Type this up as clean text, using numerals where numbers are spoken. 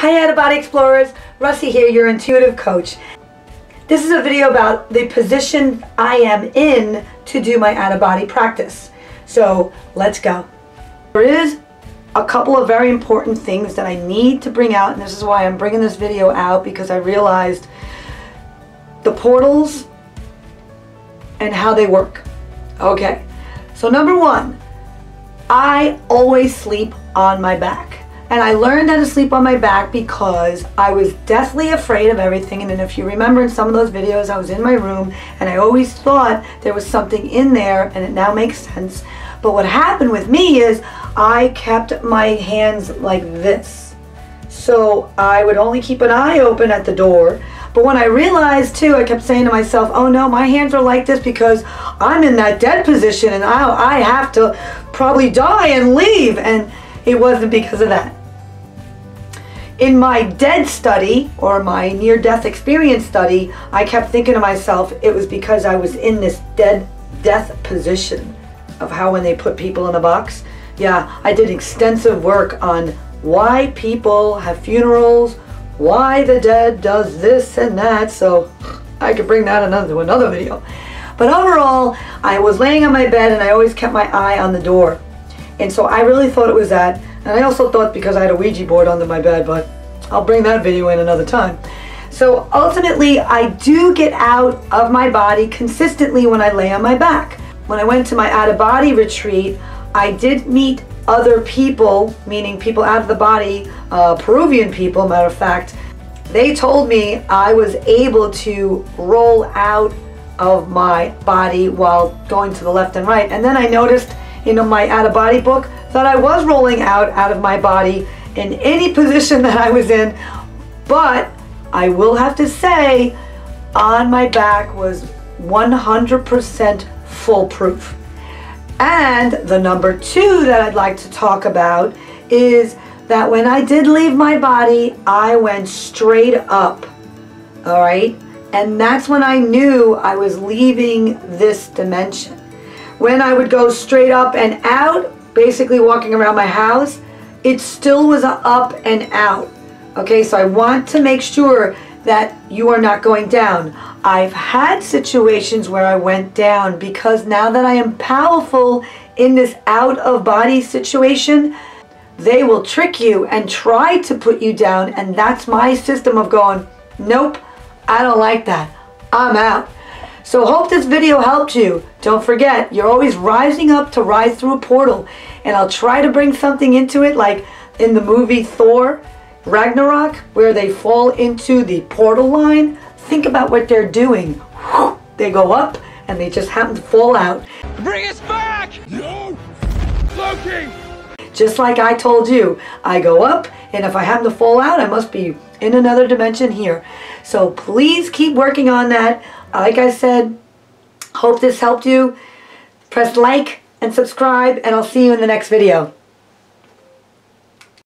Hi out-of-body explorers, Russi here, your intuitive coach. This is a video about the position I am in to do my out-of-body practice. So let's go. There is a couple of very important things that I need to bring out, and this is why I'm bringing this video out, because I realized the portals and how they work. Okay, so number one, I always sleep on my back. And I learned how to sleep on my back because I was deathly afraid of everything. And then if you remember in some of those videos, I was in my room and I always thought there was something in there, and it now makes sense. But what happened with me is I kept my hands like this. So I would only keep an eye open at the door. But when I realized too, I kept saying to myself, oh no, my hands are like this because I'm in that dead position and I have to probably die and leave. And it wasn't because of that. In my dead study, or my near-death experience study, I kept thinking to myself it was because I was in this death position of how when they put people in a box. Yeah, I did extensive work on why people have funerals, why the dead does this and that, so I could bring that to another video. But overall, I was laying on my bed and I always kept my eye on the door. And so I really thought it was that. And I also thought because I had a Ouija board under my bed, but I'll bring that video in another time. So ultimately, I do get out of my body consistently when I lay on my back. When I went to my out-of-body retreat, I did meet other people, meaning people out of the body, Peruvian people, matter of fact. They told me I was able to roll out of my body while going to the left and right. And then I noticed in my out-of-body book that I was rolling out of my body in any position that I was in, but I will have to say on my back was 100% foolproof. And the number two that I'd like to talk about is that when I did leave my body, I went straight up, all right? And that's when I knew I was leaving this dimension. When I would go straight up and out, basically walking around my house, it still was a up and out. Okay, so I want to make sure that you are not going down. I've had situations where I went down because now that I am powerful in this out-of-body situation, they will trick you and try to put you down, and that's my system of going, nope, I don't like that, I'm out. So hope this video helped you. Don't forget, you're always rising up to rise through a portal. And I'll try to bring something into it like in the movie Thor Ragnarok, where they fall into the portal line. Think about what they're doing. They go up and they just happen to fall out. Bring us back! No! Loki! Just like I told you, I go up, and if I happen to fall out, I must be in another dimension here. So please keep working on that. Like I said, hope this helped you. Press like and subscribe, and I'll see you in the next video.